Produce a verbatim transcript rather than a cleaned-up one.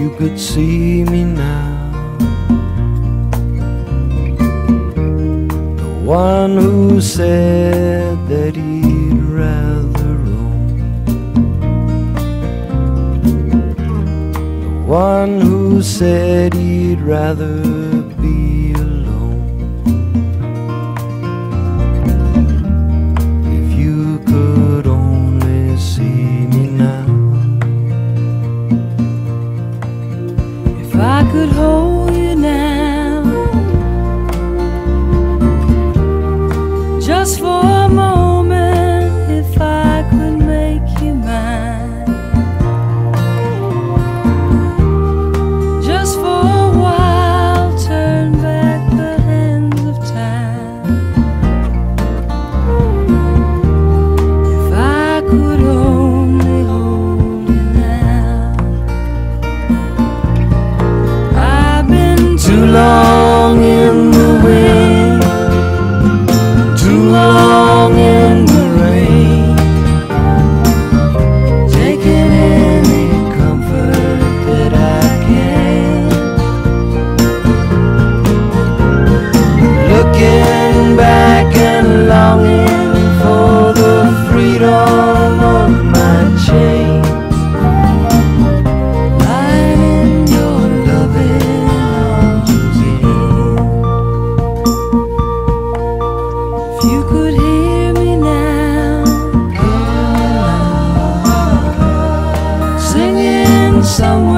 you could see me now, the one who said that he'd rather roam, the one who said he'd rather be alone. If you could only see me now, if I could hold you now, just for a moment, if I could make you mine, just for a while, turn back the hands of time. If I could only hold you now, I've been too long in the wind, too long in the rain, taking any comfort that I can, looking back and longing for the freedom of my chains, lying in your loving arms again. If you could hear me now, singing somewhere.